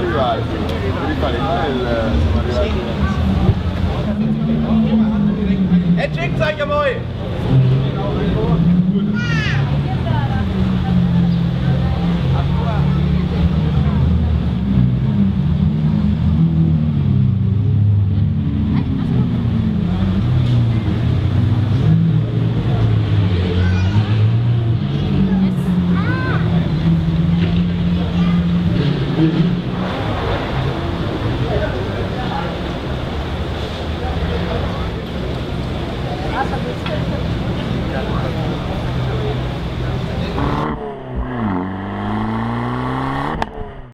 arrivati, E Jig, zeig mal!